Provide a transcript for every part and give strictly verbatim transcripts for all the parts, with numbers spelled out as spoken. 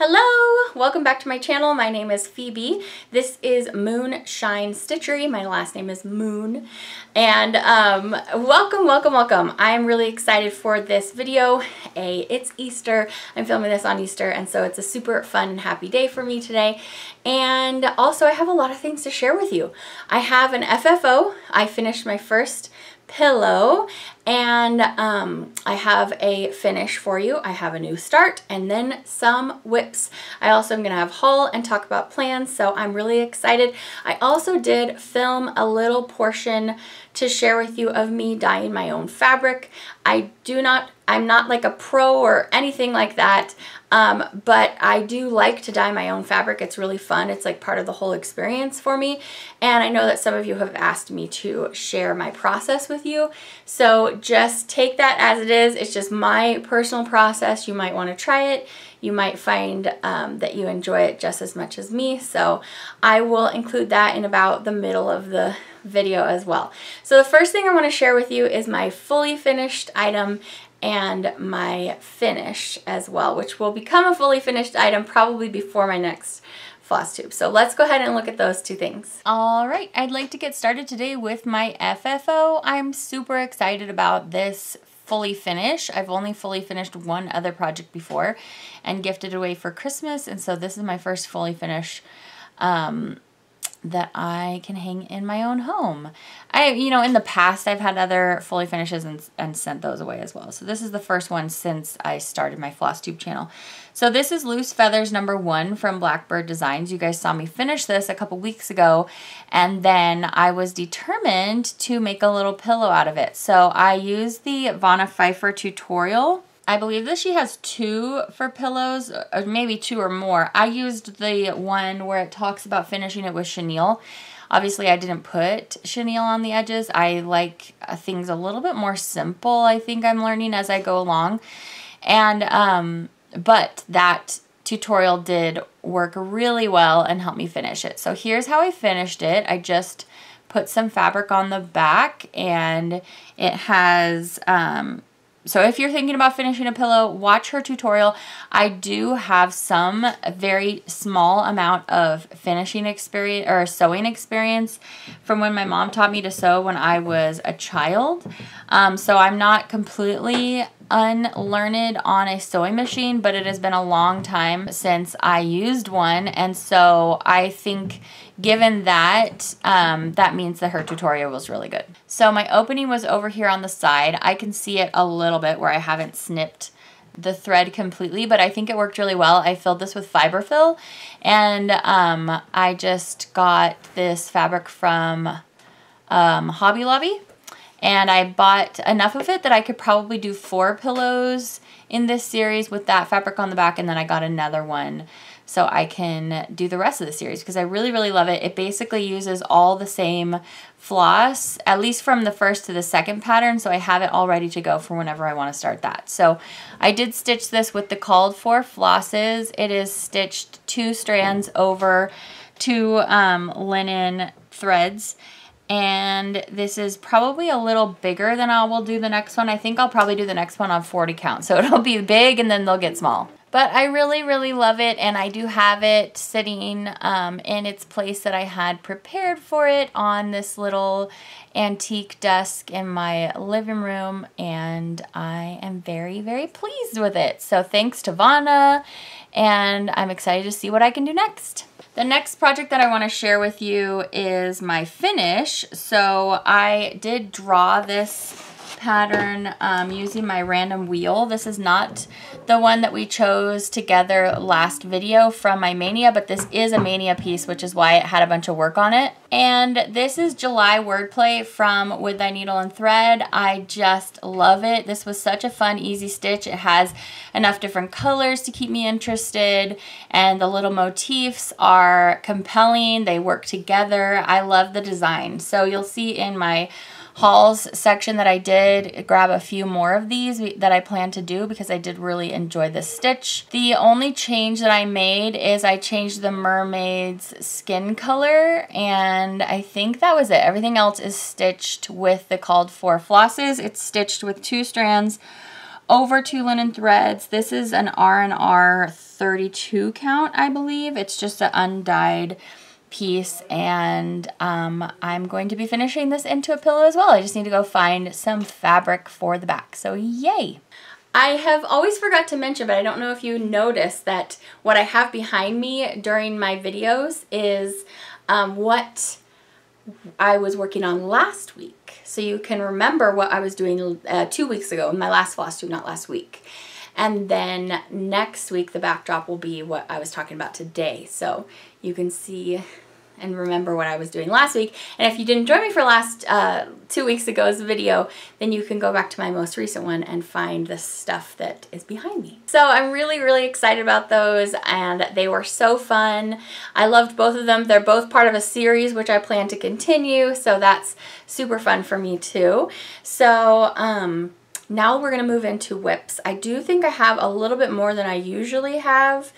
Hello! Welcome back to my channel. My name is Phoebe. This is Moon Shine Stitchery. My last name is Moon. And um, welcome, welcome, welcome. I'm really excited for this video. A, it's Easter. I'm filming this on Easter, and so it's a super fun and happy day for me today. And also I have a lot of things to share with you. I have an F F O. I finished my first pillow, and um, I have a finish for you. I have a new start and then some whips. I also am going to have haul and talk about plans, so I'm really excited. I also did film a little portion to share with you of me dyeing my own fabric. I do not, I'm not like a pro or anything like that, um, but I do like to dye my own fabric. It's really fun. It's like part of the whole experience for me. And I know that some of you have asked me to share my process with you. So just take that as it is. It's just my personal process. You might want to try it. You might find um, that you enjoy it just as much as me. So I will include that in about the middle of the video as well. So the first thing I want to share with you is my fully finished item and my finish as well, which will become a fully finished item probably before my next Flosstube. So let's go ahead and look at those two things. All right, I'd like to get started today with my F F O. I'm super excited about this fully finish. I've only fully finished one other project before and gifted away for Christmas, and so this is my first fully finish um, that I can hang in my own home. I, you know, in the past I've had other fully finishes and, and sent those away as well. So this is the first one since I started my Flosstube channel. So this is Loose Feathers number one from Blackbird Designs. You guys saw me finish this a couple weeks ago, and then I was determined to make a little pillow out of it. So I used the Vonna Pfeiffer tutorial. I believe that she has two for pillows, or maybe two or more. I used the one where it talks about finishing it with chenille. Obviously, I didn't put chenille on the edges. I like things a little bit more simple. I think I'm learning as I go along. And, um, but that tutorial did work really well and helped me finish it. So here's how I finished it. I just put some fabric on the back, and it has, um, so if you're thinking about finishing a pillow, watch her tutorial. I do have some very small amount of finishing experience or sewing experience from when my mom taught me to sew when I was a child. Um, so I'm not completely unlearned on a sewing machine, but it has been a long time since I used one. And so I think given that, um, that means that her tutorial was really good. So my opening was over here on the side. I can see it a little bit where I haven't snipped the thread completely, but I think it worked really well. I filled this with fiberfill, and um, I just got this fabric from um, Hobby Lobby. And I bought enough of it that I could probably do four pillows in this series with that fabric on the back, and then I got another one so I can do the rest of the series because I really, really love it. It basically uses all the same floss, at least from the first to the second pattern, so I have it all ready to go for whenever I want to start that. So I did stitch this with the called for flosses. It is stitched two strands over two um, linen threads. And this is probably a little bigger than I will do the next one. I think I'll probably do the next one on forty count. So it'll be big and then they'll get small. But I really, really love it, and I do have it sitting um, in its place that I had prepared for it on this little antique desk in my living room, and I am very, very pleased with it. So thanks to Vonna, and I'm excited to see what I can do next. The next project that I want to share with you is my finish. So I did draw this pattern um, using my random wheel. This is not the one that we chose together last video from my Mania, but this is a Mania piece, which is why it had a bunch of work on it. And this is July Wordplay from With Thy Needle and Thread. I just love it. This was such a fun, easy stitch. It has enough different colors to keep me interested, and the little motifs are compelling. They work together. I love the design. So you'll see in my hauls section that I did grab a few more of these that I plan to do because I did really enjoy this stitch. The only change that I made is I changed the mermaid's skin color, and I think that was it. Everything else is stitched with the called for flosses. It's stitched with two strands over two linen threads. This is an R and R thirty-two count, I believe. It's just an undyed piece, and um, I'm going to be finishing this into a pillow as well. I just need to go find some fabric for the back, so yay! I have always forgot to mention, but I don't know if you noticed that what I have behind me during my videos is um, what I was working on last week. So you can remember what I was doing uh, two weeks ago, my last Flosstube, not last week. And then next week, the backdrop will be what I was talking about today. So you can see and remember what I was doing last week. And if you didn't join me for last uh, two weeks ago's video, then you can go back to my most recent one and find the stuff that is behind me. So I'm really, really excited about those, and they were so fun. I loved both of them. They're both part of a series which I plan to continue, so that's super fun for me too. So um, now we're gonna move into whips. I do think I have a little bit more than I usually have.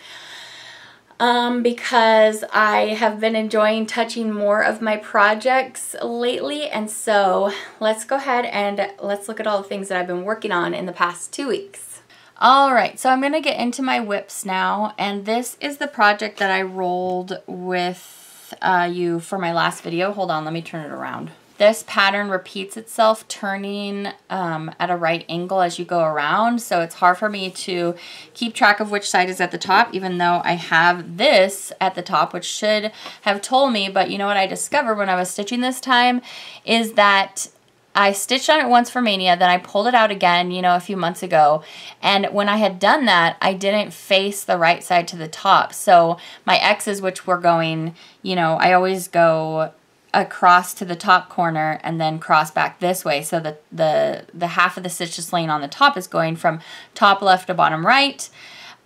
Um, because I have been enjoying touching more of my projects lately, and so let's go ahead and let's look at all the things that I've been working on in the past two weeks. All right, so I'm gonna get into my whips now, and this is the project that I rolled with uh, you for my last video. Hold on, let me turn it around. This pattern repeats itself, turning um, at a right angle as you go around, so it's hard for me to keep track of which side is at the top, even though I have this at the top, which should have told me. But you know what I discovered when I was stitching this time is that I stitched on it once for Mania, then I pulled it out again, you know, a few months ago. And when I had done that, I didn't face the right side to the top. So my X's, which were going, you know, I always go across to the top corner and then cross back this way, so that the the half of the stitch that's laying on the top is going from top left to bottom right.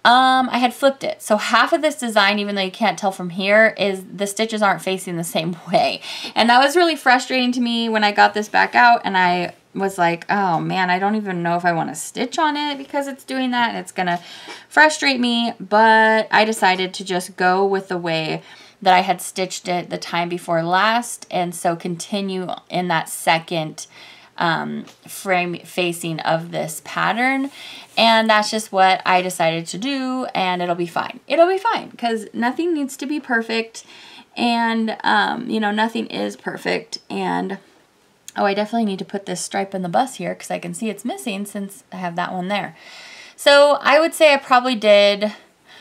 Um, I had flipped it. So half of this design, even though you can't tell from here, is the stitches aren't facing the same way. And that was really frustrating to me when I got this back out, and I was like, oh man, I don't even know if I want to stitch on it because it's doing that, and it's gonna frustrate me. But I decided to just go with the way that I had stitched it the time before last, and so continue in that second um, frame facing of this pattern. And that's just what I decided to do, and it'll be fine. It'll be fine, because nothing needs to be perfect, and um, you know, nothing is perfect. And oh, I definitely need to put this stripe in the bus here because I can see it's missing since I have that one there. So I would say I probably did,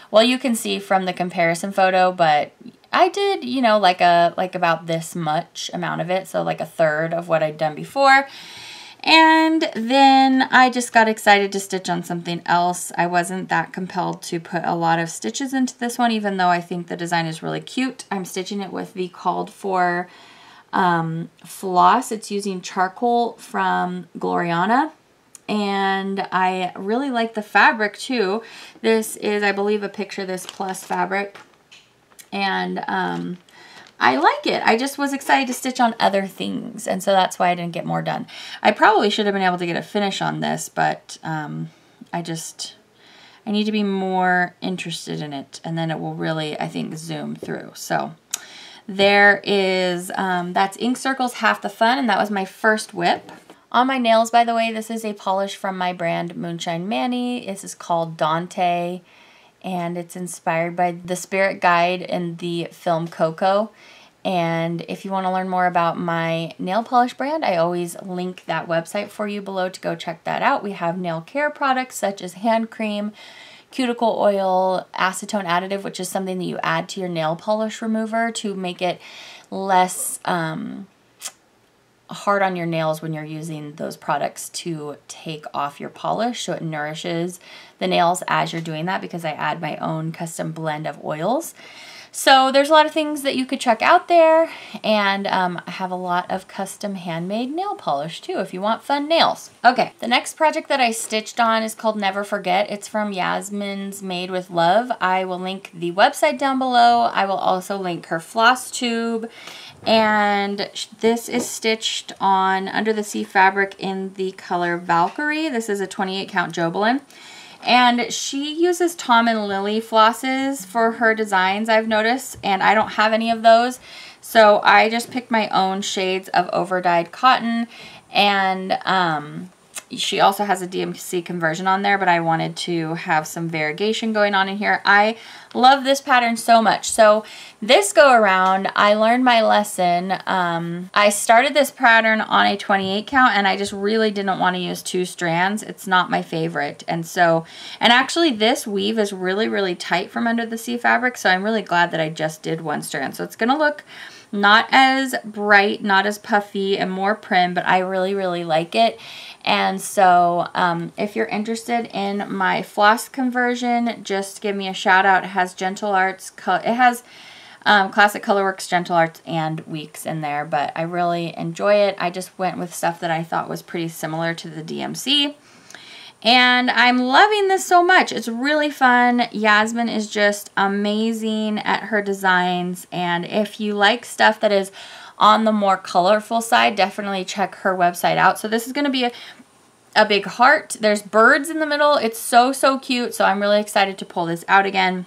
well, you can see from the comparison photo, but I did, you know, like a like about this much amount of it, so like a third of what I'd done before. And then I just got excited to stitch on something else. I wasn't that compelled to put a lot of stitches into this one, even though I think the design is really cute. I'm stitching it with the Called For um, floss. It's using charcoal from Gloriana, and I really like the fabric too. This is, I believe, a Picture This Plus fabric. And um, I like it. I just was excited to stitch on other things, and so that's why I didn't get more done. I probably should have been able to get a finish on this, but um, I just, I need to be more interested in it, and then it will really, I think, zoom through. So there is, um, that's Ink Circles Half the Fun, and that was my first whip. On my nails, by the way, this is a polish from my brand Moonshine Mani. This is called Dante, and it's inspired by the spirit guide in the film Coco. And if you want to learn more about my nail polish brand, I always link that website for you below to go check that out. We have nail care products such as hand cream, cuticle oil, acetone additive, which is something that you add to your nail polish remover to make it less um, hard on your nails when you're using those products to take off your polish, so it nourishes the nails as you're doing that, because I add my own custom blend of oils. So there's a lot of things that you could check out there, and um, I have a lot of custom handmade nail polish too if you want fun nails. Okay, the next project that I stitched on is called Never Forget. It's from Yasmine's Made with Love. I will link the website down below. I will also link her Flosstube. And this is stitched on Under the Sea fabric in the color Valkyrie. This is a twenty-eight count Jobelin. And she uses Tom and Lily flosses for her designs, I've noticed, and I don't have any of those. So I just picked my own shades of overdyed cotton, and um, she also has a D M C conversion on there, but I wanted to have some variegation going on in here. I love this pattern so much. So this go around, I learned my lesson. Um, I started this pattern on a twenty-eight count and I just really didn't want to use two strands. It's not my favorite. And so, and actually this weave is really, really tight from Under the Sea fabric. So I'm really glad that I just did one strand. So it's going to look not as bright, not as puffy and more prim, but I really, really like it. And so um, if you're interested in my floss conversion, just give me a shout out. It has Gentle Arts, it has um, Classic Colorworks, Gentle Arts, and Weeks in there, but I really enjoy it. I just went with stuff that I thought was pretty similar to the D M C. And I'm loving this so much. It's really fun. Yasmin is just amazing at her designs. And if you like stuff that is on the more colorful side, definitely check her website out. So this is going to be a, a big heart. There's birds in the middle. It's so, so cute. So I'm really excited to pull this out again.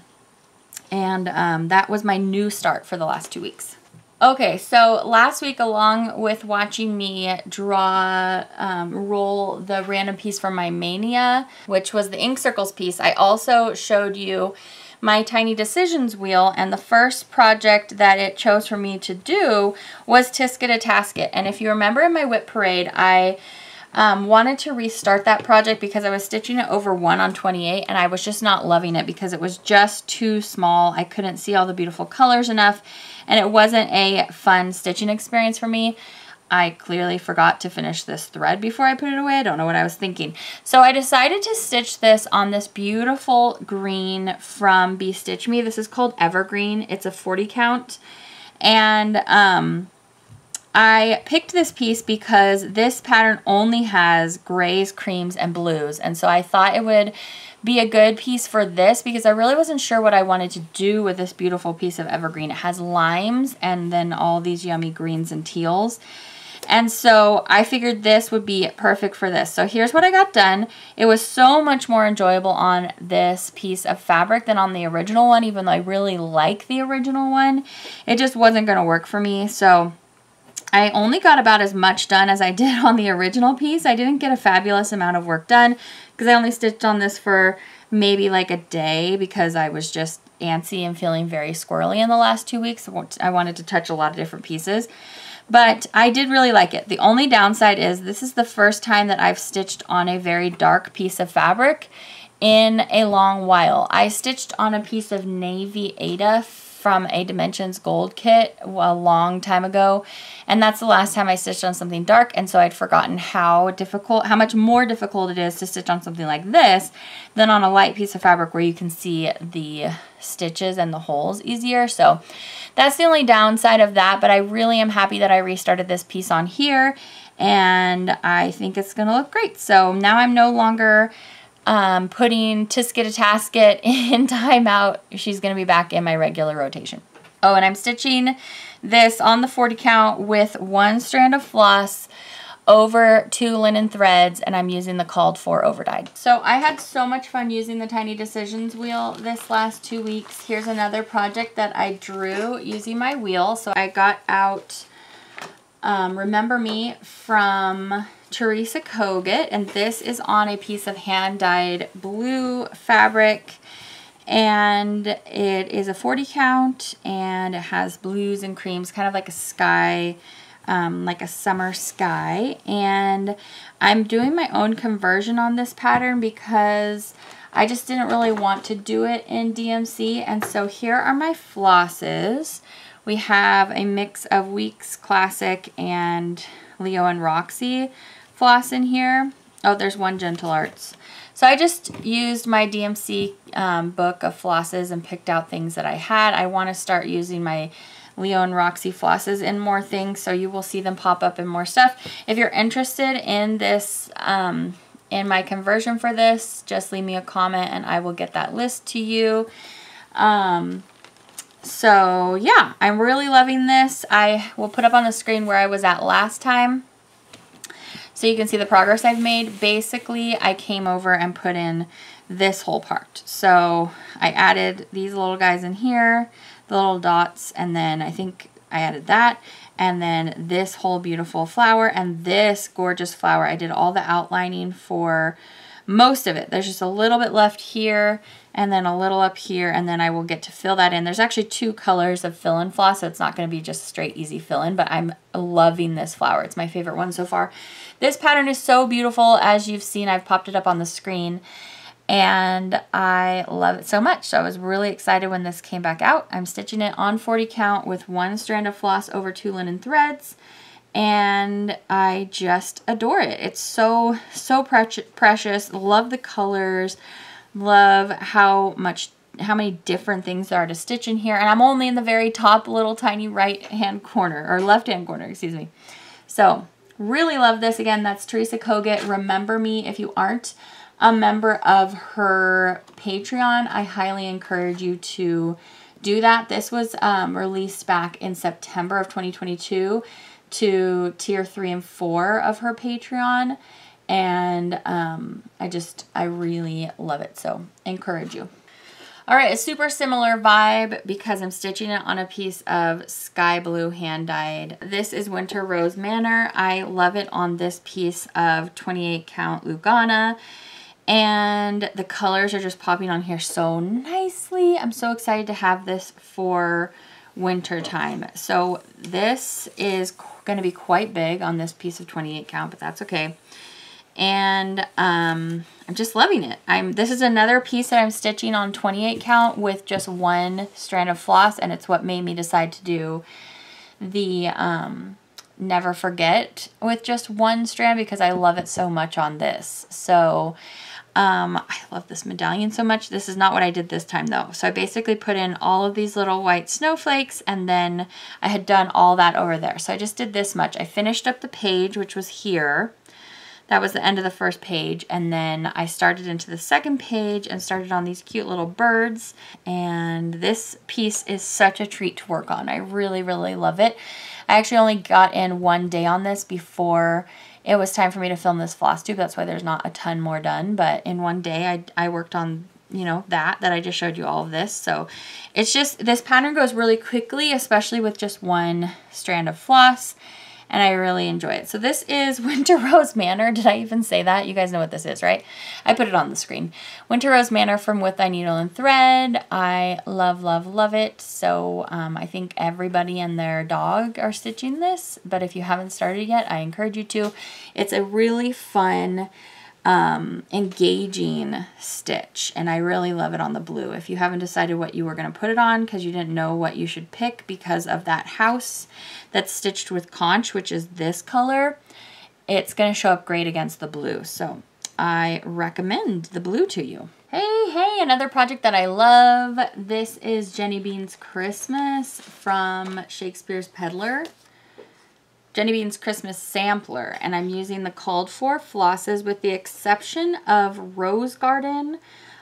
And um, that was my new start for the last two weeks. Okay, so last week, along with watching me draw, um, roll the random piece from my Mania, which was the Ink Circles piece, I also showed you my Tiny Decisions wheel, and the first project that it chose for me to do was Tisket a Tasket. And if you remember in my whip parade, I Um, wanted to restart that project because I was stitching it over one on twenty-eight and I was just not loving it because it was just too small. I couldn't see all the beautiful colors enough and it wasn't a fun stitching experience for me. I clearly forgot to finish this thread before I put it away. I don't know what I was thinking. So I decided to stitch this on this beautiful green from Be Stitch Me. This is called Evergreen. It's a forty count and um, I picked this piece because this pattern only has grays, creams, and blues. And so I thought it would be a good piece for this because I really wasn't sure what I wanted to do with this beautiful piece of Evergreen. It has limes and then all these yummy greens and teals. And so I figured this would be perfect for this. So here's what I got done. It was so much more enjoyable on this piece of fabric than on the original one, even though I really like the original one. It just wasn't going to work for me. So I only got about as much done as I did on the original piece. I didn't get a fabulous amount of work done because I only stitched on this for maybe like a day because I was just antsy and feeling very squirrely in the last two weeks. I wanted to touch a lot of different pieces, but I did really like it. The only downside is this is the first time that I've stitched on a very dark piece of fabric in a long while. I stitched on a piece of navy Ada from a Dimensions Gold kit a long time ago, and that's the last time I stitched on something dark, and so I'd forgotten how difficult, how much more difficult it is to stitch on something like this than on a light piece of fabric where you can see the stitches and the holes easier. So that's the only downside of that, but I really am happy that I restarted this piece on here, and I think it's gonna look great. So now I'm no longer Um, putting Tisket a Tasket in timeout. She's going to be back in my regular rotation. Oh, and I'm stitching this on the forty count with one strand of floss over two linen threads, and I'm using the Called For Overdyed. So I had so much fun using the Tiny Decisions wheel this last two weeks. Here's another project that I drew using my wheel. So I got out um, Remember Me from Teresa Kogut, and this is on a piece of hand-dyed blue fabric, and it is a forty count and it has blues and creams, kind of like a sky, um, like a summer sky. And I'm doing my own conversion on this pattern because I just didn't really want to do it in D M C. And so here are my flosses. We have a mix of Weeks Classic and Leo and Roxy floss in here. Oh, there's one Gentle Arts. So I just used my D M C um, book of flosses and picked out things that I had. I want to start using my Leo and Roxy flosses in more things, so you will see them pop up in more stuff. If you're interested in this, um, in my conversion for this, just leave me a comment and I will get that list to you. Um, So yeah, I'm really loving this. I will put up on the screen where I was at last time so you can see the progress I've made. Basically, I came over and put in this whole part. So I added these little guys in here, the little dots, and then I think I added that. And then this whole beautiful flower and this gorgeous flower. I did all the outlining for most of it. There's just a little bit left here and then a little up here, and then I will get to fill that in. There's actually two colors of fill and floss, so it's not going to be just straight easy fill in, but I'm loving this flower. It's my favorite one so far. This pattern is so beautiful. As you've seen, I've popped it up on the screen and I love it so much. So I was really excited when this came back out. I'm stitching it on forty count with one strand of floss over two linen threads, and I just adore it. It's so, so precious. Love the colors. Love how much, how many different things there are to stitch in here. And I'm only in the very top little tiny right hand corner, or left hand corner, excuse me. So really love this. Again, that's Teresa Kogut, Remember Me. If you aren't a member of her Patreon, I highly encourage you to do that. This was um, released back in September of twenty twenty-two to tier three and four of her Patreon, and um, I just I really love it, so encourage you. All right, a super similar vibe because I'm stitching it on a piece of sky blue hand dyed. This is Winter Rose Manor. I love it on this piece of twenty-eight count Lugana. And the colors are just popping on here so nicely. I'm so excited to have this for winter time. So this is going to be quite big on this piece of twenty-eight count, but that's okay. And um, I'm just loving it. I'm. This is another piece that I'm stitching on twenty-eight count with just one strand of floss, and it's what made me decide to do the um, Never Forget with just one strand because I love it so much on this. So um, I love this medallion so much. This is not what I did this time though. So I basically put in all of these little white snowflakes, and then I had done all that over there. So I just did this much. I finished up the page, which was here. That was the end of the first page. And then I started into the second page and started on these cute little birds. And this piece is such a treat to work on. I really, really love it. I actually only got in one day on this before it was time for me to film this Flosstube. That's why there's not a ton more done, but in one day I, I worked on, you know, that, that I just showed you all of this. So it's just, this pattern goes really quickly, especially with just one strand of floss, and I really enjoy it. So this is Winter Rose Manor. Did I even say that? You guys know what this is, right? I put it on the screen. Winter Rose Manor from With Thy Needle and Thread. I love, love, love it. So um, I think everybody and their dog are stitching this, but if you haven't started yet, I encourage you to. It's a really fun, um, engaging stitch, and I really love it on the blue. If you haven't decided what you were going to put it on because you didn't know what you should pick because of that house that's stitched with conch, which is this color, it's going to show up great against the blue. So I recommend the blue to you. Hey, hey, another project that I love. This is Jenny Bean's Christmas from Shakespeare's Peddler. Jenny Bean's Christmas Sampler, and I'm using the called for flosses with the exception of Rose Garden.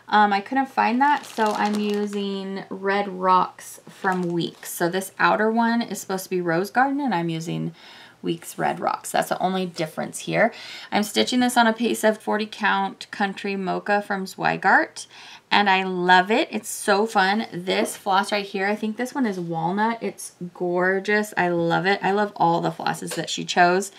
Um, I couldn't find that, so I'm using Red Rocks from Weeks. So this outer one is supposed to be Rose Garden, and I'm using Weeks Red Rocks. That's the only difference here. I'm stitching this on a piece of forty count Country Mocha from Zweigart, and I love it. It's so fun. This floss right here, I think this one is walnut. It's gorgeous. I love it. I love all the flosses that she chose,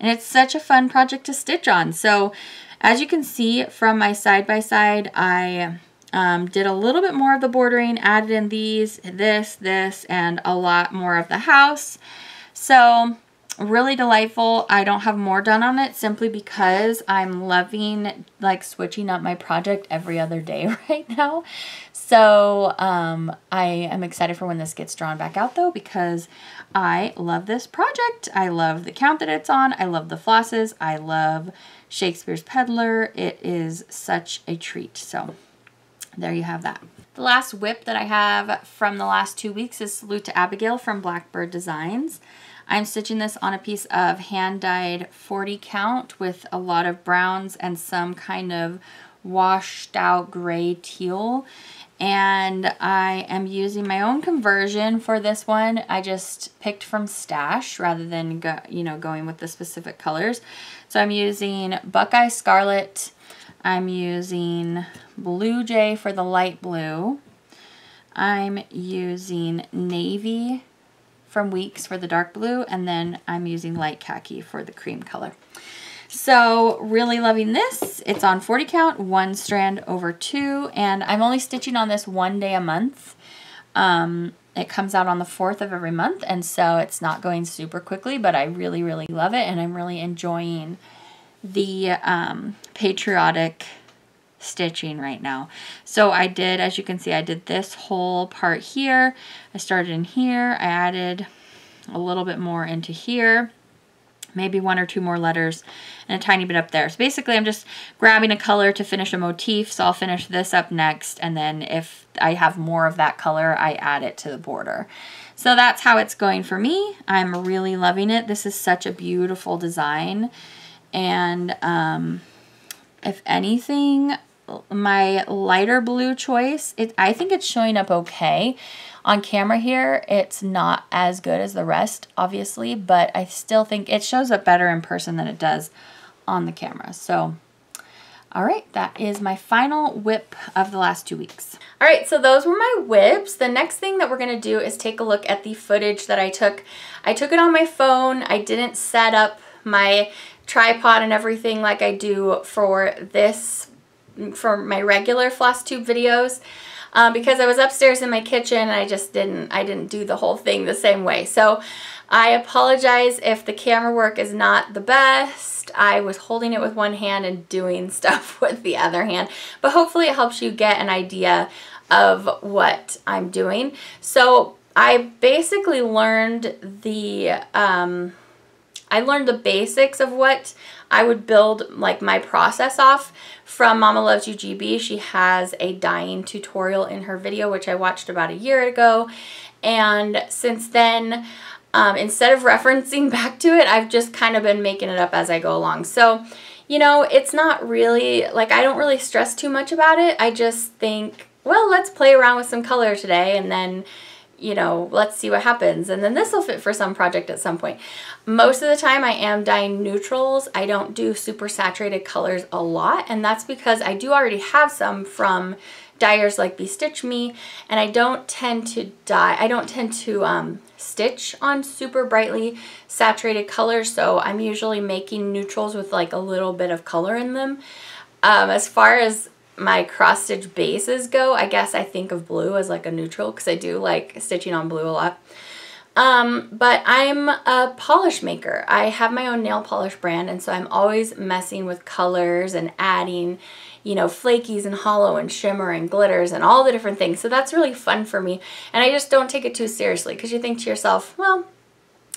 and it's such a fun project to stitch on. So as you can see from my side-by-side, I um, did a little bit more of the bordering, added in these, this, this, and a lot more of the house. So really delightful. I don't have more done on it simply because I'm loving like switching up my project every other day right now. So um, I am excited for when this gets drawn back out though, because I love this project. I love the count that it's on. I love the flosses. I love Shakespeare's Peddler. It is such a treat. So there you have that. The last whip that I have from the last two weeks is Salute to Abigail from Blackbird Designs. I'm stitching this on a piece of hand-dyed forty count with a lot of browns and some kind of washed out gray teal. And I am using my own conversion for this one. I just picked from stash rather than go, you know, going with the specific colors. So I'm using Buckeye Scarlet. I'm using Blue Jay for the light blue. I'm using Navy from Weeks for the dark blue, and then I'm using light khaki for the cream color. So really loving this. It's on forty count, one strand over two, and I'm only stitching on this one day a month. Um, it comes out on the fourth of every month, and so it's not going super quickly, but I really, really love it, and I'm really enjoying the um, patriotic stitching right now. So I did, as you can see, I did this whole part here. I started in here, I added a little bit more into here, maybe one or two more letters and a tiny bit up there. So basically I'm just grabbing a color to finish a motif. So I'll finish this up next, and then if I have more of that color, I add it to the border. So that's how it's going for me. I'm really loving it. This is such a beautiful design, and um, if anything, my lighter blue choice, it, I think it's showing up okay. On camera here, it's not as good as the rest, obviously, but I still think it shows up better in person than it does on the camera. So, all right, that is my final whip of the last two weeks. All right, so those were my whips. The next thing that we're gonna do is take a look at the footage that I took. I took it on my phone. I didn't set up my tripod and everything like I do for this, for my regular Flosstube videos, uh, because I was upstairs in my kitchen and I just didn't, I didn't do the whole thing the same way. So I apologize if the camera work is not the best. I was holding it with one hand and doing stuff with the other hand, but hopefully it helps you get an idea of what I'm doing. So I basically learned the, um, I learned the basics of what I would build, like my process off, from Mama Loves You G B. She has a dyeing tutorial in her video, which I watched about a year ago. And since then, um, instead of referencing back to it, I've just kind of been making it up as I go along. So, you know, it's not really, like, I don't really stress too much about it. I just think, well, let's play around with some color today, and then, you know, let's see what happens. And then this will fit for some project at some point. Most of the time I am dyeing neutrals. I don't do super saturated colors a lot. And that's because I do already have some from dyers like Be Stitch Me. And I don't tend to dye, I don't tend to um, stitch on super brightly saturated colors. So I'm usually making neutrals with like a little bit of color in them. Um, as far as my cross stitch bases go, I guess I think of blue as like a neutral because I do like stitching on blue a lot. Um, but I'm a polish maker. I have my own nail polish brand, and so I'm always messing with colors and adding, you know, flakies and hollow and shimmer and glitters and all the different things. So that's really fun for me, and I just don't take it too seriously, because you think to yourself, well,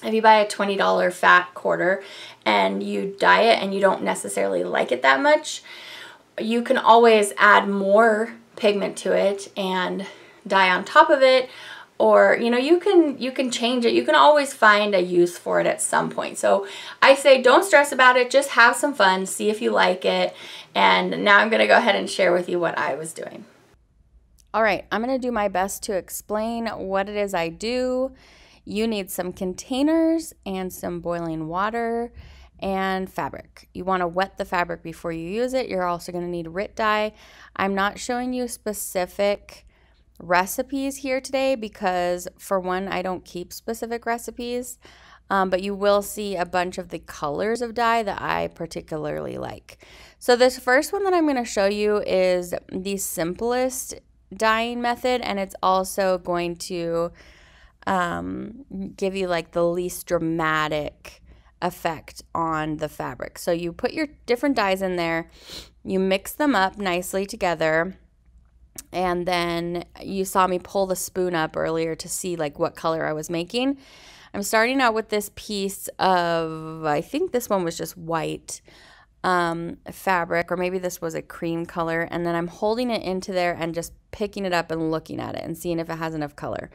if you buy a twenty dollar fat quarter and you dye it and you don't necessarily like it that much, you can always add more pigment to it and dye on top of it, or, you know, you can you can change it. You can always find a use for it at some point. So I say don't stress about it, just have some fun, see if you like it. And now I'm gonna go ahead and share with you what I was doing. All right, I'm gonna do my best to explain what it is I do. You need some containers and some boiling water and fabric. You want to wet the fabric before you use it. You're also going to need RIT dye. I'm not showing you specific recipes here today because, for one, I don't keep specific recipes, um, but you will see a bunch of the colors of dye that I particularly like. So this first one that I'm going to show you is the simplest dyeing method, and it's also going to um, give you like the least dramatic effect on the fabric. So you put your different dyes in there, you mix them up nicely together, and then you saw me pull the spoon up earlier to see like what color I was making. I'm starting out with this piece of, I think this one was just white um, fabric, or maybe this was a cream color, and then I'm holding it into there and just picking it up and looking at it and seeing if it has enough color.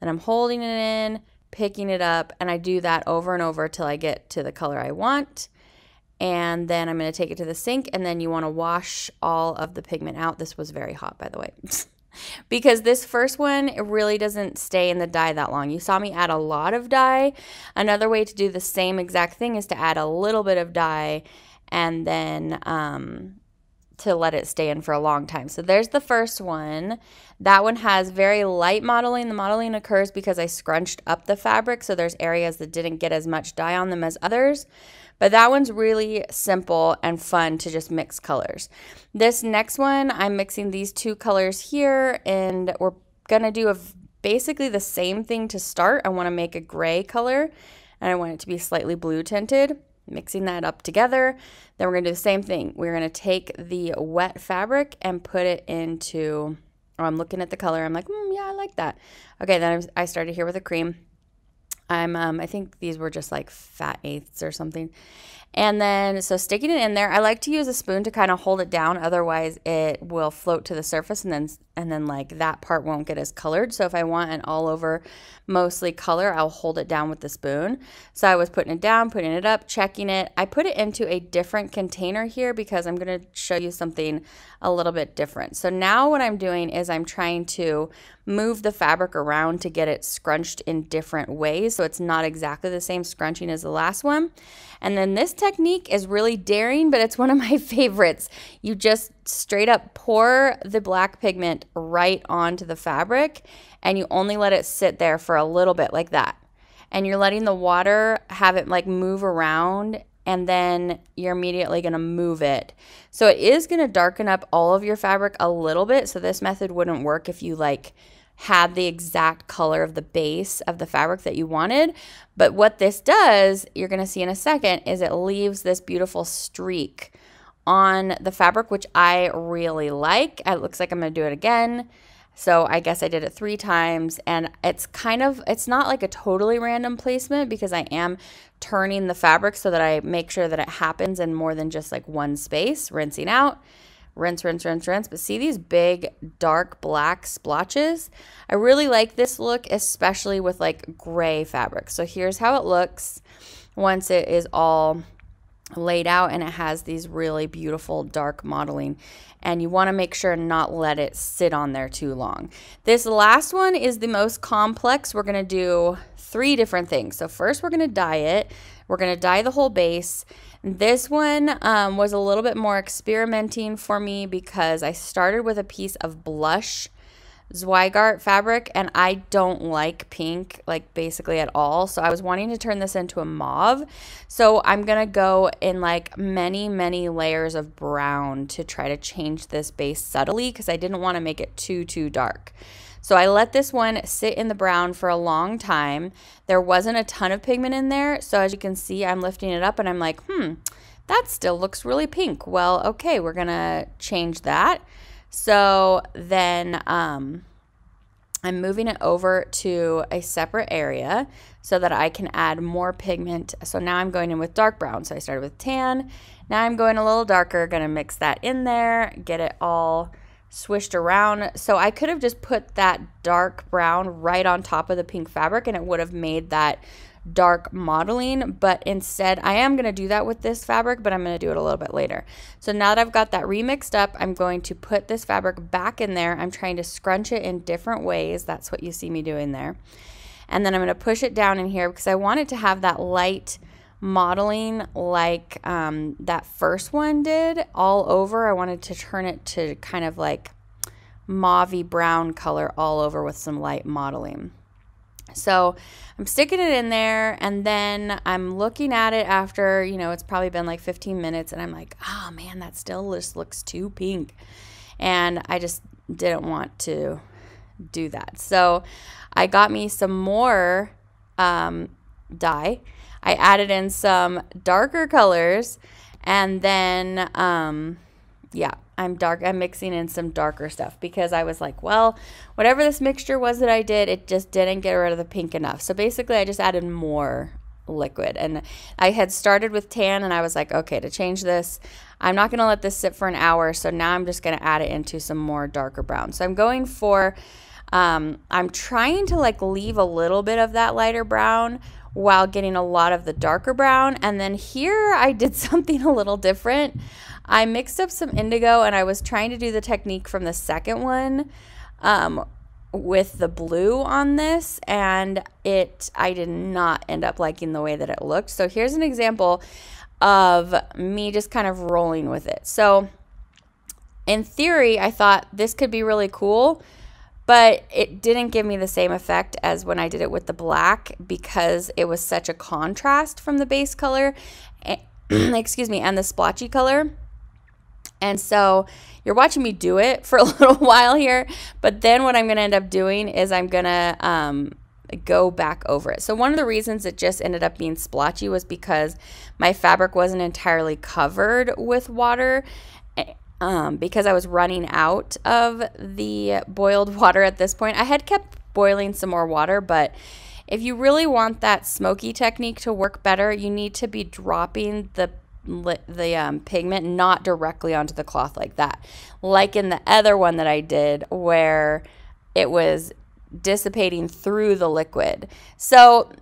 Then I'm holding it in, picking it up, and I do that over and over till I get to the color I want. And then I'm going to take it to the sink, and then you want to wash all of the pigment out. This was very hot, by the way, because this first one, it really doesn't stay in the dye that long. You saw me add a lot of dye. Another way to do the same exact thing is to add a little bit of dye and then um, to let it stay in for a long time. So there's the first one. That one has very light modeling. The modeling occurs because I scrunched up the fabric, so there's areas that didn't get as much dye on them as others. But that one's really simple and fun to just mix colors. This next one, I'm mixing these two colors here, and we're gonna do a, basically the same thing to start. I wanna make a gray color, and I want it to be slightly blue tinted. Mixing that up together. Then we're gonna do the same thing. We're gonna take the wet fabric and put it into, oh, I'm looking at the color, I'm like, mm, yeah, I like that. Okay, then I started here with a cream. I'm, um, I think these were just like fat eighths or something. And then, so sticking it in there, I like to use a spoon to kind of hold it down, otherwise it will float to the surface and then, and then like that part won't get as colored. So if I want an all over mostly color, I'll hold it down with the spoon. So I was putting it down, putting it up, checking it. I put it into a different container here because I'm gonna show you something a little bit different. So now what I'm doing is I'm trying to move the fabric around to get it scrunched in different ways. So it's not exactly the same scrunching as the last one. And then this technique is really daring, but it's one of my favorites. You just straight up pour the black pigment right onto the fabric, and you only let it sit there for a little bit like that. And you're letting the water have it like move around, and then you're immediately gonna move it. So it is gonna darken up all of your fabric a little bit. So this method wouldn't work if you like had the exact color of the base of the fabric that you wanted. But what this does, you're gonna see in a second, is it leaves this beautiful streak on the fabric, which I really like. It looks like I'm gonna do it again. So I guess I did it three times, and it's kind of, it's not like a totally random placement because I am turning the fabric so that I make sure that it happens in more than just like one space, rinsing out. Rinse, rinse, rinse, rinse. But see these big dark black splotches? I really like this look, especially with like gray fabric. So here's how it looks once it is all laid out, and it has these really beautiful dark modeling, and you want to make sure not let it sit on there too long. This last one is the most complex. We're going to do three different things. So first we're going to dye it. We're going to dye the whole base. This one um, was a little bit more experimenting for me because I started with a piece of blush Zweigart fabric, and I don't like pink like basically at all, so I was wanting to turn this into a mauve. So I'm gonna go in like many many layers of brown to try to change this base subtly because I didn't want to make it too too dark. So I let this one sit in the brown for a long time. There wasn't a ton of pigment in there, so as you can see I'm lifting it up and I'm like, hmm, that still looks really pink. Well, okay, we're gonna change that. So then um, I'm moving it over to a separate area so that I can add more pigment. So now I'm going in with dark brown. So I started with tan. Now I'm going a little darker, gonna mix that in there, get it all swished around. So I could have just put that dark brown right on top of the pink fabric and it would have made that dark modeling, but instead I am going to do that with this fabric, but I'm going to do it a little bit later. So now that I've got that remixed up, I'm going to put this fabric back in there. I'm trying to scrunch it in different ways. That's what you see me doing there. And then I'm going to push it down in here because I want it to have that light modeling like um, that first one did all over. I wanted to turn it to kind of like mauvey brown color all over with some light modeling. So I'm sticking it in there, and then I'm looking at it after, you know, it's probably been like fifteen minutes, and I'm like, oh man, that still just looks too pink. And I just didn't want to do that. So I got me some more um, dye. I added in some darker colors, and then, um, yeah. I'm dark. I'm mixing in some darker stuff because I was like, well, whatever this mixture was that I did, it just didn't get rid of the pink enough. So basically I just added more liquid, and I had started with tan, and I was like, okay, to change this, I'm not going to let this sit for an hour. So now I'm just going to add it into some more darker brown. So I'm going for, um, I'm trying to like leave a little bit of that lighter brown while getting a lot of the darker brown. And then here I did something a little different. I mixed up some indigo, and I was trying to do the technique from the second one um, with the blue on this, and it I did not end up liking the way that it looked. So here's an example of me just kind of rolling with it. So in theory, I thought this could be really cool, but it didn't give me the same effect as when I did it with the black because it was such a contrast from the base color, and, excuse me, and the splotchy color. And so you're watching me do it for a little while here, but then what I'm gonna end up doing is I'm gonna um, go back over it. So one of the reasons it just ended up being splotchy was because my fabric wasn't entirely covered with water um, because I was running out of the boiled water at this point. I had kept boiling some more water, but if you really want that smoky technique to work better, you need to be dropping the the um, pigment not directly onto the cloth like that, like in the other one that I did where it was dissipating through the liquid. So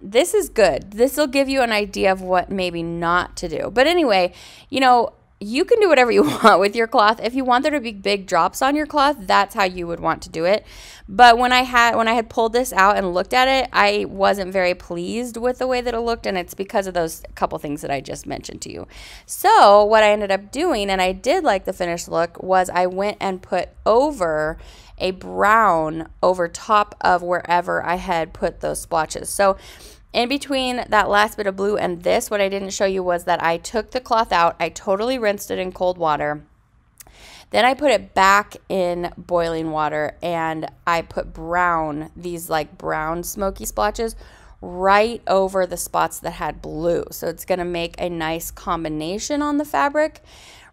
this is good. This will give you an idea of what maybe not to do. But anyway, you know, you can do whatever you want with your cloth. If you want there to be big drops on your cloth, that's how you would want to do it. But when I had when I had pulled this out and looked at it, I wasn't very pleased with the way that it looked, and it's because of those couple things that I just mentioned to you. So what I ended up doing, and I did like the finished look, was I went and put over a brown over top of wherever I had put those splotches. So in between that last bit of blue and this, what I didn't show you was that I took the cloth out, I totally rinsed it in cold water, then I put it back in boiling water, and I put brown, these like brown smoky splotches, right over the spots that had blue. So it's gonna make a nice combination on the fabric.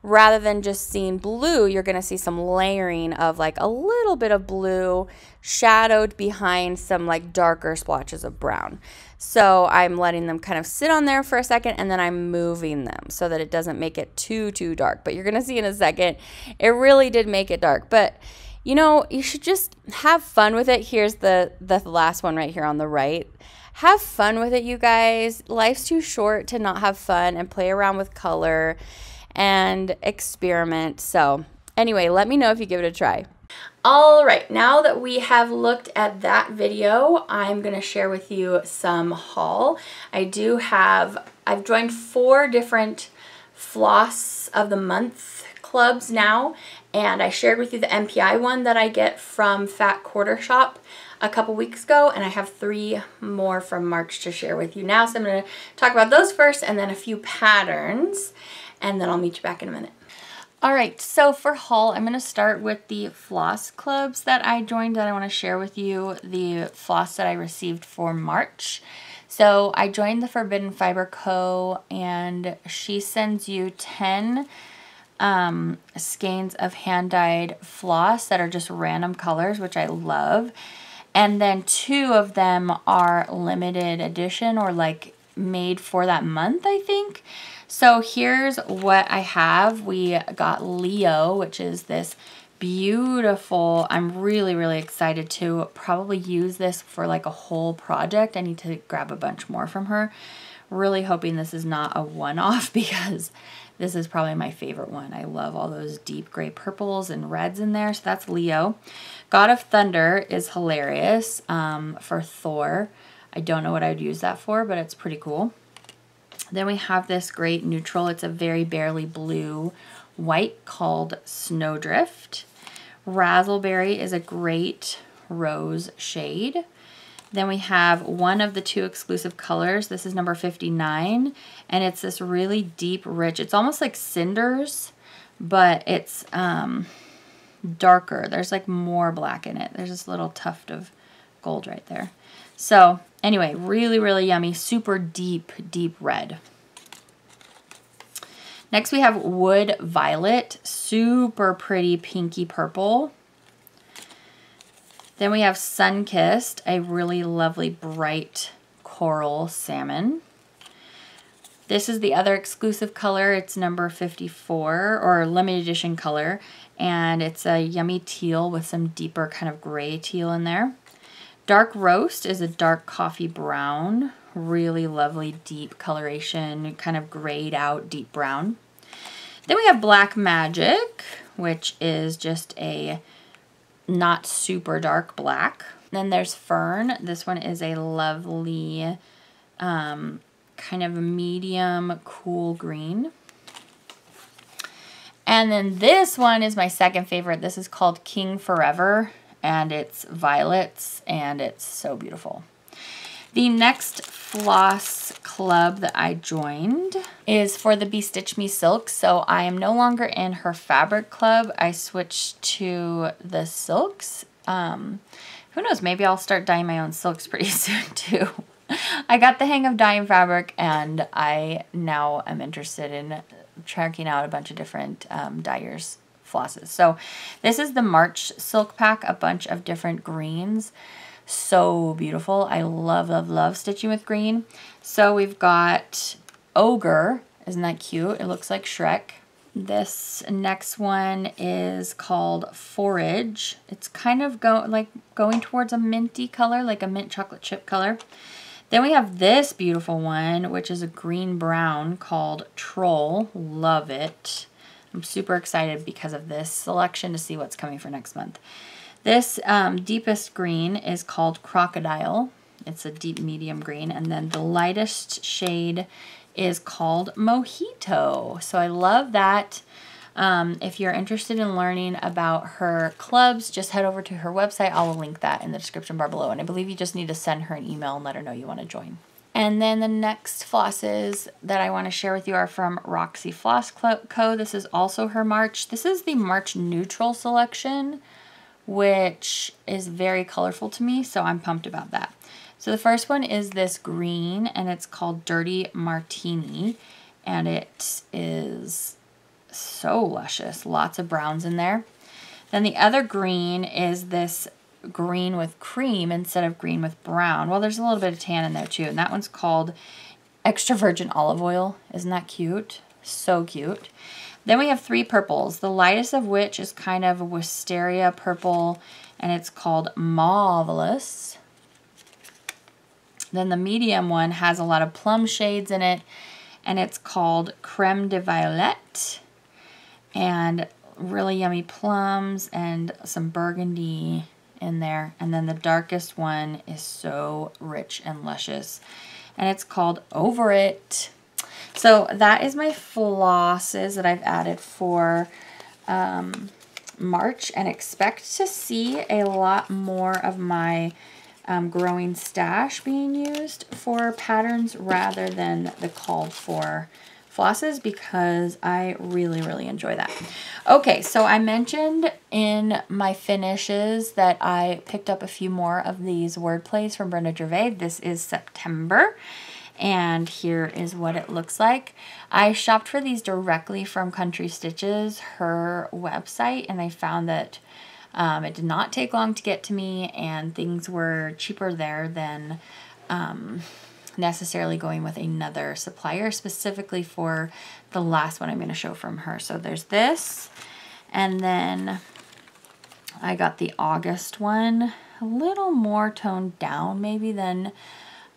Rather than just seeing blue, you're gonna see some layering of like a little bit of blue shadowed behind some like darker splotches of brown. So I'm letting them kind of sit on there for a second, and then I'm moving them so that it doesn't make it too, too dark. But you're gonna see in a second, it really did make it dark. But you know, you should just have fun with it. Here's the, the last one right here on the right. Have fun with it, you guys. Life's too short to not have fun and play around with color and experiment. So anyway, let me know if you give it a try. All right, now that we have looked at that video, I'm gonna share with you some haul. I do have, I've joined four different Floss of the Month clubs now, and I shared with you the M P I one that I get from Fat Quarter Shop a couple weeks ago, and I have three more from March to share with you now. So I'm gonna talk about those first, and then a few patterns, and then I'll meet you back in a minute. All right, so for haul, I'm gonna start with the floss clubs that I joined, that I wanna share with you the floss that I received for March. So I joined the Forbidden Fiber Co, and she sends you ten um, skeins of hand-dyed floss that are just random colors, which I love. And then two of them are limited edition, or like made for that month, I think. So here's what I have. We got Leo, which is this beautiful, I'm really, really excited to probably use this for like a whole project. I need to grab a bunch more from her. Really hoping this is not a one-off, because this is probably my favorite one. I love all those deep gray purples and reds in there. So that's Leo. God of Thunder is hilarious um, for Thor. I don't know what I would use that for, but it's pretty cool. Then we have this great neutral. It's a very barely blue white called Snowdrift. Razzleberry is a great rose shade. Then we have one of the two exclusive colors. This is number fifty-nine, and it's this really deep, rich, it's almost like cinders, but it's um, darker. There's like more black in it. There's this little tuft of gold right there. So anyway, really, really yummy, super deep, deep red. Next we have Wood Violet, super pretty pinky purple. Then we have Sunkissed, a really lovely bright coral salmon. This is the other exclusive color. It's number fifty-four, or limited edition color, and it's a yummy teal with some deeper kind of gray teal in there. Dark Roast is a dark coffee brown, really lovely deep coloration, kind of grayed out deep brown. Then we have Black Magic, which is just a not super dark black. Then there's Fern. This one is a lovely um, kind of medium cool green. And then this one is my second favorite. This is called King Forever, and it's violets, and it's so beautiful. The next floss club that I joined is for the Be Stitch Me silk. So I am no longer in her fabric club. I switched to the silks. Um, who knows, maybe I'll start dyeing my own silks pretty soon too. I got the hang of dyeing fabric, and I now am interested in tracking out a bunch of different um, dyers flosses. So this is the March silk pack, a bunch of different greens. So beautiful. I love, love, love stitching with green. So we've got Ogre. Isn't that cute? It looks like Shrek. This next one is called Forage. It's kind of go like going towards a minty color, like a mint chocolate chip color. Then we have this beautiful one, which is a green brown called Troll. Love it. I'm super excited because of this selection to see what's coming for next month. This um, deepest green is called Crocodile. It's a deep medium green. And then the lightest shade is called Mojito. So I love that. Um, if you're interested in learning about her clubs, just head over to her website. I'll link that in the description bar below. And I believe you just need to send her an email and let her know you want to join. And then the next flosses that I want to share with you are from Roxy Floss Co. This is also her March. This is the March Neutral selection, which is very colorful to me, so I'm pumped about that. So the first one is this green, and it's called Dirty Martini, and it is so luscious. Lots of browns in there. Then the other green is this green with cream instead of green with brown. Well, there's a little bit of tan in there too, and that one's called Extra Virgin Olive Oil. Isn't that cute? So cute. Then we have three purples, the lightest of which is kind of a wisteria purple, and it's called Marvelous. Then the medium one has a lot of plum shades in it, and it's called Creme de Violette, and really yummy plums and some burgundy in there. And then the darkest one is so rich and luscious, and it's called Over It. So that is my flosses that I've added for um, March, and expect to see a lot more of my um, growing stash being used for patterns rather than the called for flosses, because I really, really enjoy that. Okay, so I mentioned in my finishes that I picked up a few more of these wordplays from Brenda Gervais. This is September. And here is what it looks like. I shopped for these directly from Country Stitches, her website, and I found that um, it did not take long to get to me, and things were cheaper there than um, necessarily going with another supplier, specifically for the last one I'm gonna show from her. So there's this, and then I got the August one, a little more toned down maybe than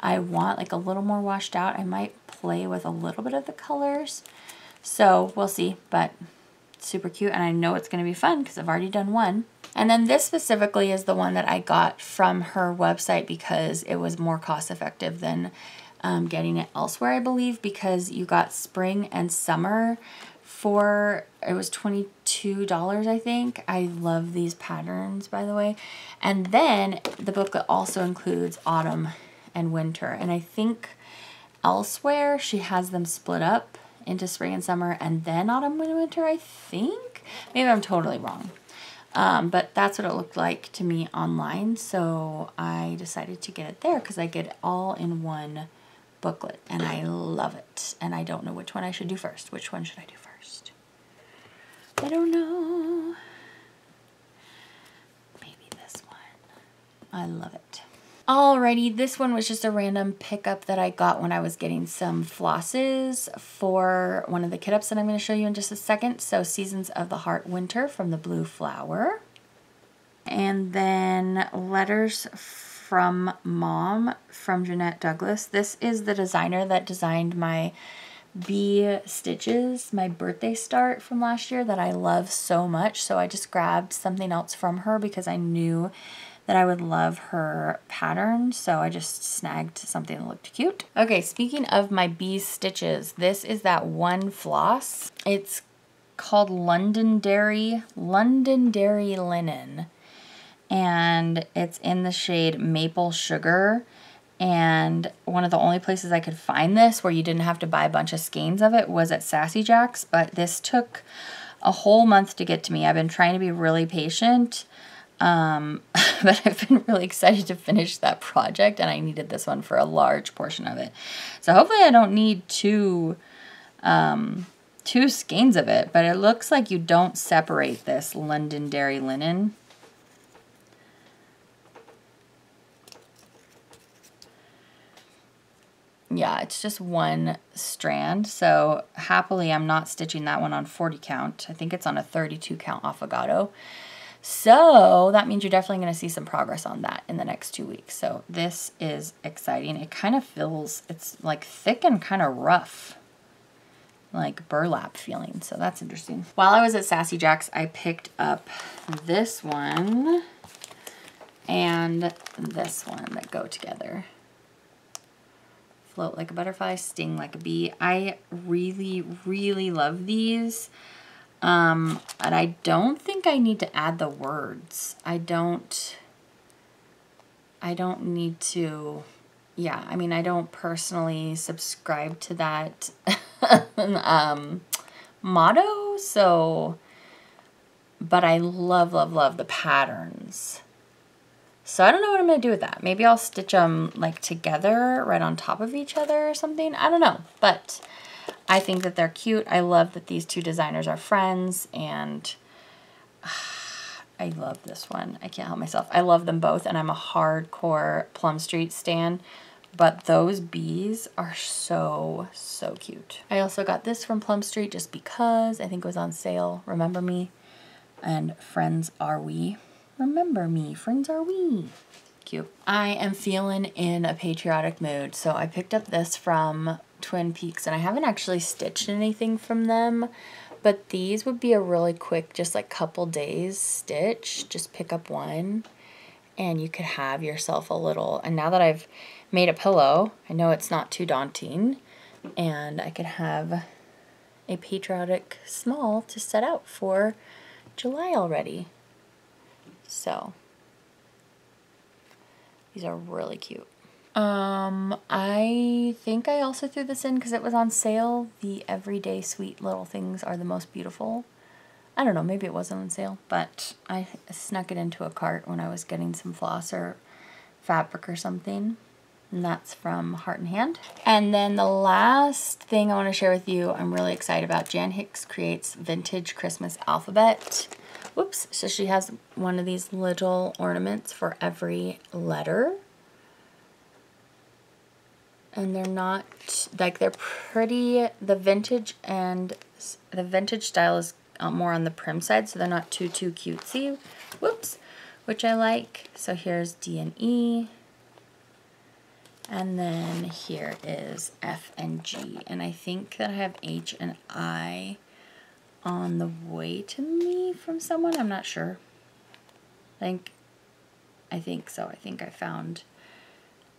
I want, like a little more washed out. I might play with a little bit of the colors. So we'll see, but super cute. And I know it's gonna be fun because I've already done one. And then this specifically is the one that I got from her website because it was more cost effective than um, getting it elsewhere, I believe, because you got spring and summer for, it was twenty-two dollars, I think. I love these patterns, by the way. And then the booklet also includes autumn and winter, and I think elsewhere she has them split up into spring and summer and then autumn and winter, I think. Maybe I'm totally wrong, um, but that's what it looked like to me online, so I decided to get it there because I get it all in one booklet, and I love it. And I don't know which one I should do first. Which one should I do first? I don't know. Maybe this one. I love it. Alrighty, this one was just a random pickup that I got when I was getting some flosses for one of the kit ups that I'm going to show you in just a second. So Seasons of the Heart Winter from the Blue Flower. And then Letters from Mom from Jeanette Douglas. This is the designer that designed my Be Stitches, my birthday start from last year that I love so much. So I just grabbed something else from her because I knew that I would love her pattern, so I just snagged something that looked cute. Okay, speaking of my Be Stitches, this is that one floss. It's called Londonderry, Londonderry Linen, and it's in the shade Maple Sugar. And one of the only places I could find this where you didn't have to buy a bunch of skeins of it was at Sassy Jack's, but this took a whole month to get to me. I've been trying to be really patient, um, but I've been really excited to finish that project, and I needed this one for a large portion of it. So hopefully I don't need two, um, two skeins of it, but it looks like you don't separate this Londonderry Linen. Yeah, it's just one strand, so happily I'm not stitching that one on forty count. I think it's on a thirty-two count affogato. So that means you're definitely going to see some progress on that in the next two weeks. So this is exciting. It kind of feels, it's like thick and kind of rough, like burlap feeling. So that's interesting. While I was at Sassy Jack's, I picked up this one and this one that go together. Float like a butterfly, sting like a bee. I really, really love these. Um, and I don't think I need to add the words. I don't, I don't need to, yeah. I mean, I don't personally subscribe to that um, motto. So, but I love, love, love the patterns. So I don't know what I'm going to do with that. Maybe I'll stitch them like together right on top of each other or something. I don't know, but I think that they're cute. I love that these two designers are friends, and uh, I love this one. I can't help myself. I love them both, and I'm a hardcore Plum Street stan, but those bees are so, so cute. I also got this from Plum Street just because I think it was on sale. Remember Me and Friends Are We. Remember Me, Friends Are We. Cute. I am feeling in a patriotic mood, so I picked up this from Twin Peaks, and I haven't actually stitched anything from them, but these would be a really quick, just like couple days stitch. Just pick up one and you could have yourself a little, and now that I've made a pillow, I know it's not too daunting, and I could have a patriotic small to set out for July already. So these are really cute. Um, I think I also threw this in because it was on sale. The everyday sweet little things are the most beautiful. I don't know, maybe it wasn't on sale, but I snuck it into a cart when I was getting some floss or fabric or something. And that's from Heart and Hand. And then the last thing I want to share with you, I'm really excited about. Jan Hicks Creates Vintage Christmas Alphabet. Whoops, so she has one of these little ornaments for every letter. And they're not, like they're pretty, the vintage and the vintage style is more on the prim side, so they're not too, too cutesy. Whoops, which I like. So here's D and E. And then here is F and G. And I think that I have H and I on the way to me from someone. I'm not sure. I think, I think so. I think I found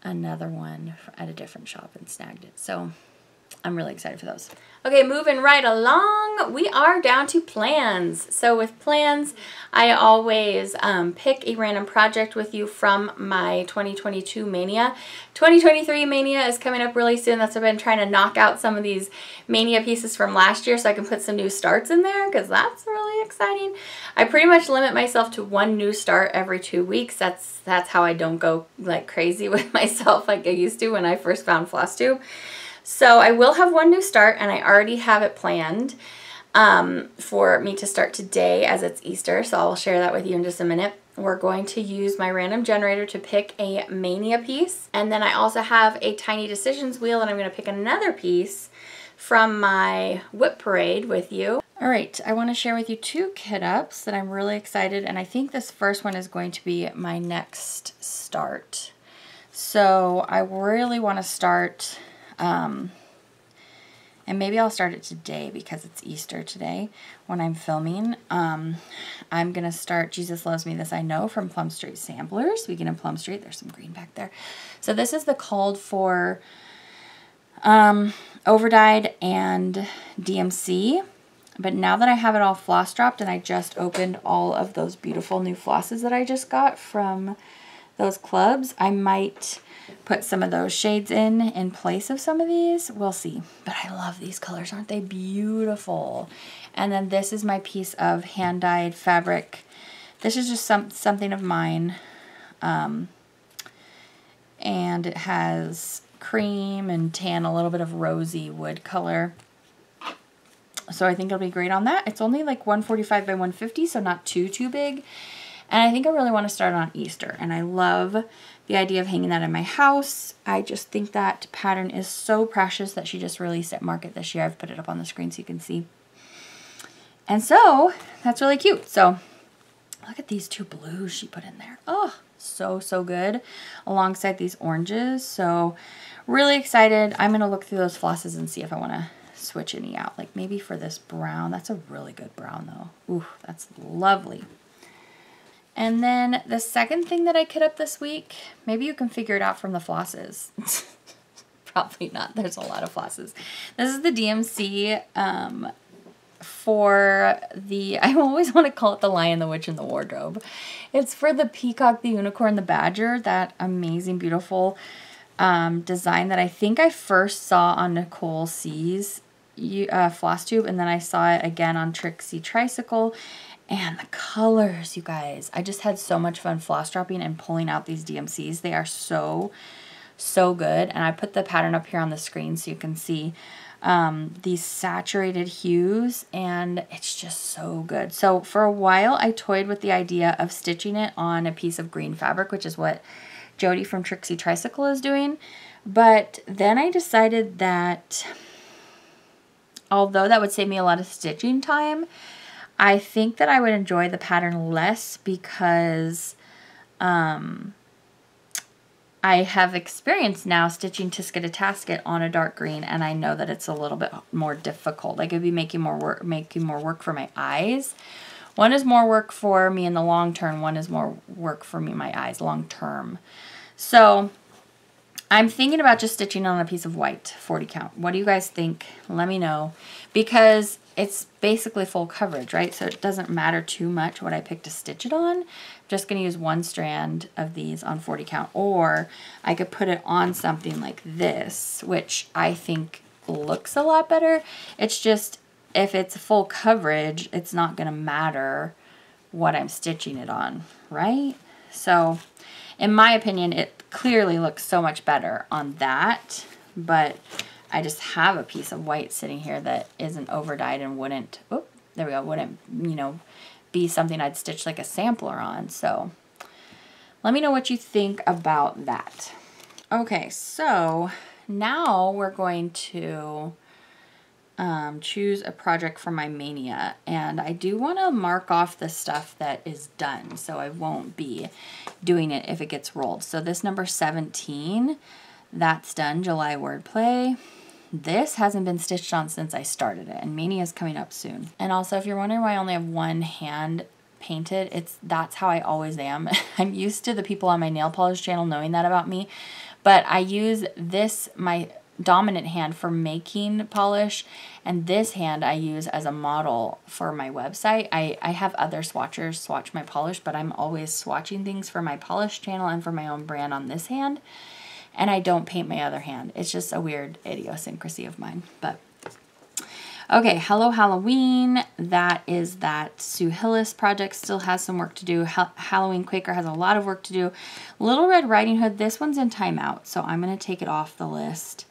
another one at a different shop and snagged it. So I'm really excited for those. Okay, moving right along, we are down to plans. So with plans, I always um, pick a random project with you from my twenty twenty-two mania. twenty twenty-three mania is coming up really soon. That's what I've been trying to knock out some of these mania pieces from last year so I can put some new starts in there, because that's really exciting. I pretty much limit myself to one new start every two weeks. That's that's how I don't go like crazy with myself like I used to when I first found Flosstube. So I will have one new start, and I already have it planned um, for me to start today as it's Easter, so I'll share that with you in just a minute. We're going to use my random generator to pick a mania piece, and then I also have a Tiny Decisions wheel, and I'm going to pick another piece from my whip parade with you. All right, I want to share with you two kit ups that I'm really excited, and I think this first one is going to be my next start. So I really want to start... Um, and maybe I'll start it today because it's Easter today when I'm filming. Um, I'm going to start Jesus Loves Me This I Know from Plum Street Samplers. Speaking of Plum Street, there's some green back there. So this is the called for um, Overdyed and D M C. But now that I have it all floss dropped, and I just opened all of those beautiful new flosses that I just got from those clubs, I might put some of those shades in in place of some of these. We'll see. But I love these colors. Aren't they beautiful? And then this is my piece of hand-dyed fabric. This is just some something of mine. Um, and it has cream and tan, a little bit of rosy wood color. So I think it'll be great on that. It's only like one forty-five by one fifty, so not too, too big. And I think I really want to start on Easter. And I love the idea of hanging that in my house. I just think that pattern is so precious that she just released at Market this year. I've put it up on the screen so you can see. And so that's really cute. So look at these two blues she put in there. Oh, so, so good alongside these oranges. So really excited. I'm going to look through those flosses and see if I want to switch any out, like maybe for this brown. That's a really good brown though. Ooh, that's lovely. And then the second thing that I kit up this week, maybe you can figure it out from the flosses. Probably not. There's a lot of flosses. This is the D M C um, for the, I always want to call it the Lion, the Witch, and the Wardrobe. It's for the Peacock, the Unicorn, the Badger, that amazing, beautiful um, design that I think I first saw on Nicole C's uh, Flosstube, and then I saw it again on Trixie Tricycle. And the colors, you guys. I just had so much fun floss dropping and pulling out these D M Cs. They are so, so good. And I put the pattern up here on the screen so you can see um, these saturated hues. And it's just so good. So for a while, I toyed with the idea of stitching it on a piece of green fabric, which is what Jody from Trixie Tricycle is doing. But then I decided that although that would save me a lot of stitching time, I think that I would enjoy the pattern less because um, I have experience now stitching Tisket a Tasket on a dark green, and I know that it's a little bit more difficult. Like, it'd be making more work, making more work for my eyes. One is more work for me in the long term. One is more work for me, my eyes, long term. So I'm thinking about just stitching on a piece of white forty count. What do you guys think? Let me know, because it's basically full coverage, right? So it doesn't matter too much what I pick to stitch it on. I'm just going to use one strand of these on forty count, or I could put it on something like this, which I think looks a lot better. It's just, if it's full coverage, it's not going to matter what I'm stitching it on, right? So in my opinion, it clearly looks so much better on that, but I just have a piece of white sitting here that isn't overdyed and wouldn't, whoop, there we go, wouldn't, you know, be something I'd stitch like a sampler on. So let me know what you think about that. Okay, so now we're going to um, choose a project for my mania. And I do want to mark off the stuff that is done, so I won't be doing it if it gets rolled. So this number seventeen, that's done, July Wordplay. This hasn't been stitched on since I started it, and Mania is coming up soon. And also, if you're wondering why I only have one hand painted, it's that's how I always am. I'm used to the people on my nail polish channel knowing that about me, but I use this, my dominant hand, for making polish, and this hand I use as a model for my website. I, I have other swatchers swatch my polish, but I'm always swatching things for my polish channel and for my own brand on this hand. And I don't paint my other hand. It's just a weird idiosyncrasy of mine. But okay, Hello Halloween. That is that Sue Hillis project. Still has some work to do. Ha Halloween Quaker has a lot of work to do. Little Red Riding Hood, this one's in timeout, so I'm going to take it off the list.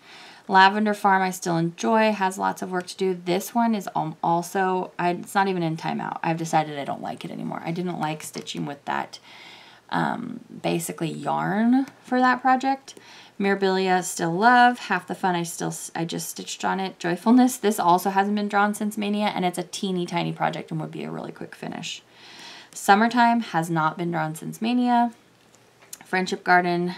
Lavender Farm I still enjoy, has lots of work to do. This one is also, I, it's not even in timeout. I've decided I don't like it anymore. I didn't like stitching with that Um, basically yarn for that project. Mirabilia, still love. Half the Fun, I still, I just stitched on it. Joyfulness, this also hasn't been drawn since Mania, and it's a teeny tiny project and would be a really quick finish. Summertime has not been drawn since Mania. Friendship Garden,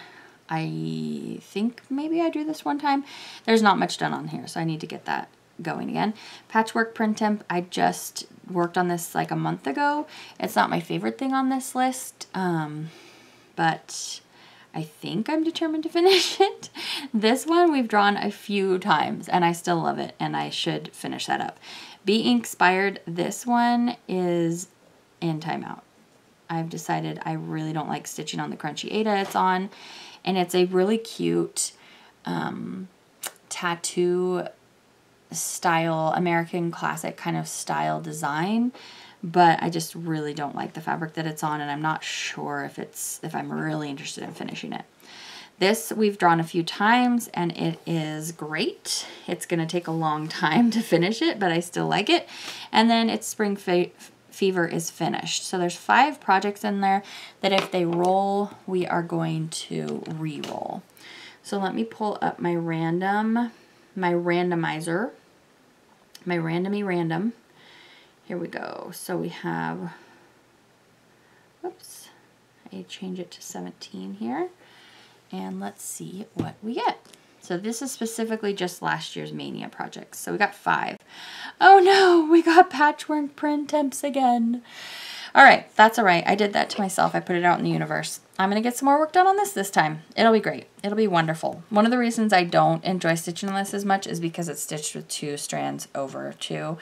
I think maybe I drew this one time. There's not much done on here, so I need to get that going again. Patchwork Print Temp, I just worked on this like a month ago. It's not my favorite thing on this list, um, but I think I'm determined to finish it. This one we've drawn a few times and I still love it, and I should finish that up. Be Inspired, this one is in timeout. I've decided I really don't like stitching on the crunchy Ada it's on, and it's a really cute um, tattoo style, American classic kind of style design, but I just really don't like the fabric that it's on, and I'm not sure if it's if I'm really interested in finishing it. This we've drawn a few times and it is great. It's gonna take a long time to finish it, but I still like it. And then it's Spring Fe Fever is finished. So there's five projects in there that if they roll, we are going to re-roll. So let me pull up my random, my randomizer, my randomy random. Here we go. So we have, oops, I change it to seventeen here. And let's see what we get. So this is specifically just last year's Mania projects. So we got five. Oh no, we got patchwork print temps again. All right, that's all right. I did that to myself. I put it out in the universe. I'm gonna get some more work done on this this time. It'll be great. It'll be wonderful. One of the reasons I don't enjoy stitching on this as much is because it's stitched with two strands over two.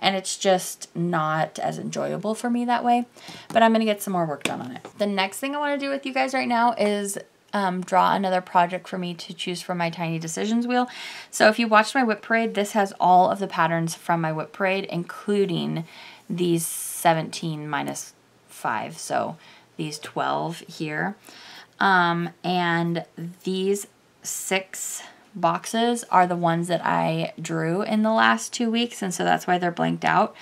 And it's just not as enjoyable for me that way. But I'm gonna get some more work done on it. The next thing I wanna do with you guys right now is Um, draw another project for me to choose from my Tiny Decisions wheel. So if you watched my whip parade, this has all of the patterns from my whip parade, including these seventeen minus five, so these twelve here. Um, and these six boxes are the ones that I drew in the last two weeks, and so that's why they're blanked out.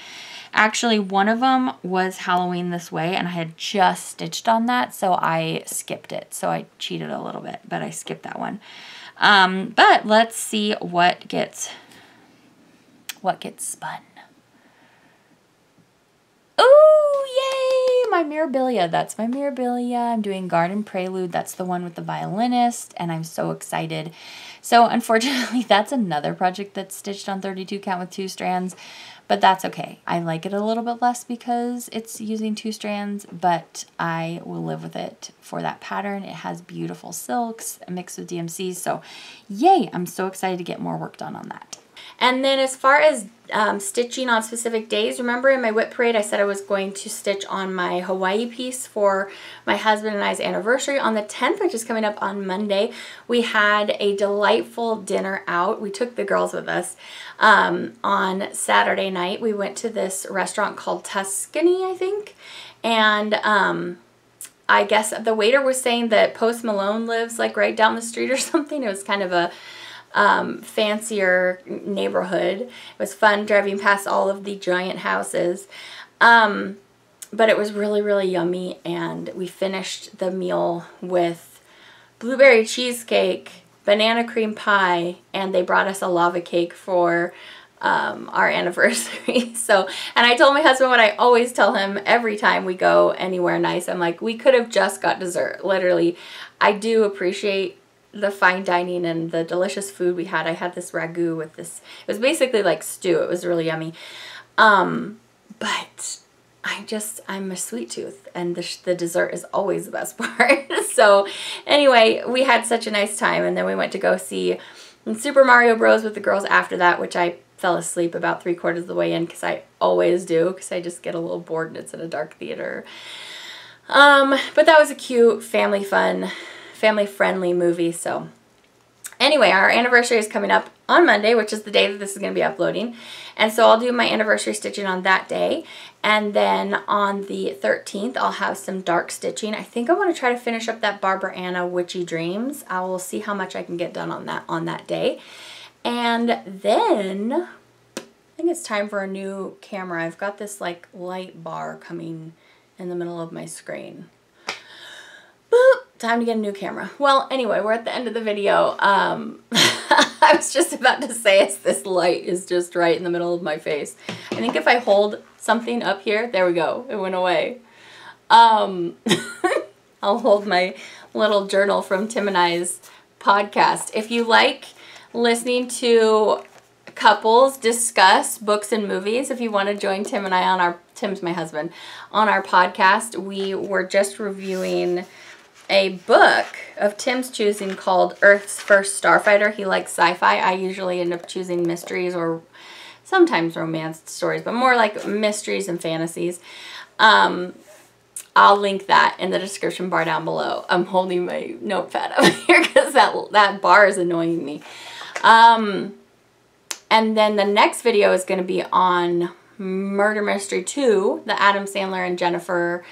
Actually, one of them was Halloween This Way, and I had just stitched on that, so I skipped it. So I cheated a little bit, but I skipped that one. Um, but let's see what gets what gets spun. Oh, yay! My Mirabilia. That's my Mirabilia. I'm doing Garden Prelude. That's the one with the violinist, and I'm so excited. So unfortunately, that's another project that's stitched on thirty-two count with two strands. But that's okay. I like it a little bit less because it's using two strands, but I will live with it for that pattern. It has beautiful silks mixed with D M Cs, so yay! I'm so excited to get more work done on that. And then as far as um, stitching on specific days, remember in my whip parade I said I was going to stitch on my Hawaii piece for my husband and I's anniversary on the tenth, which is coming up on Monday. We had a delightful dinner out. We took the girls with us. Um, on Saturday night, we went to this restaurant called Tuscany, I think, and um, I guess the waiter was saying that Post Malone lives like right down the street or something. It was kind of a um, fancier neighborhood. It was fun driving past all of the giant houses, um, but it was really, really yummy, and we finished the meal with blueberry cheesecake, banana cream pie, and they brought us a lava cake for um, our anniversary. So, and I told my husband what I always tell him every time we go anywhere nice. I'm like, we could have just got dessert. Literally, I do appreciate the fine dining and the delicious food we had. I had this ragu with this, it was basically like stew. It was really yummy. Um, but I just, I'm a sweet tooth, and the, the dessert is always the best part. So anyway, we had such a nice time, and then we went to go see Super Mario Bros. With the girls after that, which I fell asleep about three quarters of the way in, because I always do, because I just get a little bored and it's in a dark theater. Um, but that was a cute family fun, family friendly movie. So anyway, our anniversary is coming up on Monday, which is the day that this is going to be uploading. And so I'll do my anniversary stitching on that day. And then on the thirteenth, I'll have some dark stitching. I think I want to try to finish up that Barbara Anna Witchy Dreams. I will see how much I can get done on that on that day. And then I think it's time for a new camera. I've got this like light bar coming in the middle of my screen. Boop! Time to get a new camera. Well, anyway, we're at the end of the video. Um, I was just about to say it's this light is just right in the middle of my face. I think if I hold something up here, there we go, it went away. Um, I'll hold my little journal from Tim and I's podcast. If you like listening to couples discuss books and movies, if you want to join Tim and I on our, Tim's my husband, on our podcast, we were just reviewing a book of Tim's choosing called Earth's First Starfighter. He likes sci-fi. I usually end up choosing mysteries or sometimes romance stories, but more like mysteries and fantasies. Um, I'll link that in the description bar down below. I'm holding my notepad up here because that, that bar is annoying me. Um, and then the next video is going to be on Murder Mystery two, the Adam Sandler and Jennifer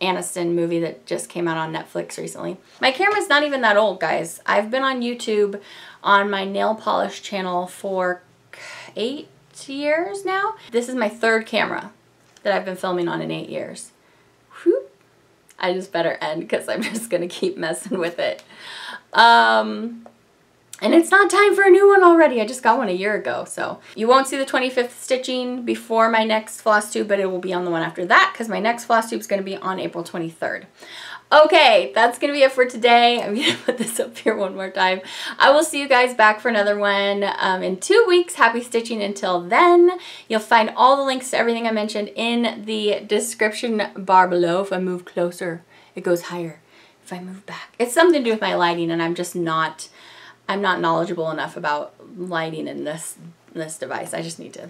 Aniston movie that just came out on Netflix recently. My camera's not even that old, guys. I've been on YouTube on my nail polish channel for eight years now. This is my third camera that I've been filming on in eight years. Whew. I just better end because I'm just gonna keep messing with it. Um, and it's not time for a new one already. I just got one a year ago, so. You won't see the twenty-fifth stitching before my next Flosstube, but it will be on the one after that because my next Flosstube is gonna be on April twenty-third. Okay, that's gonna be it for today. I'm gonna put this up here one more time. I will see you guys back for another one um, in two weeks. Happy stitching until then. You'll find all the links to everything I mentioned in the description bar below. If I move closer, it goes higher. If I move back, it's something to do with my lighting, and I'm just not, I'm not knowledgeable enough about lighting in this this device. I just need to,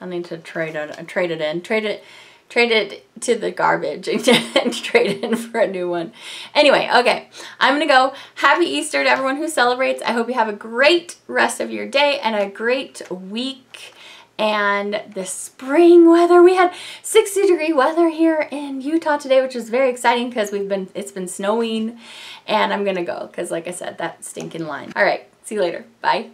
I need to trade it, trade it in, trade it. Trade it to the garbage and trade in for a new one. Anyway, okay, I'm gonna go. Happy Easter to everyone who celebrates. I hope you have a great rest of your day and a great week. And the spring weather, we had sixty degree weather here in Utah today, which is very exciting because we've been, it's been snowing. And I'm gonna go because, like I said, that stinking line. All right, see you later. Bye.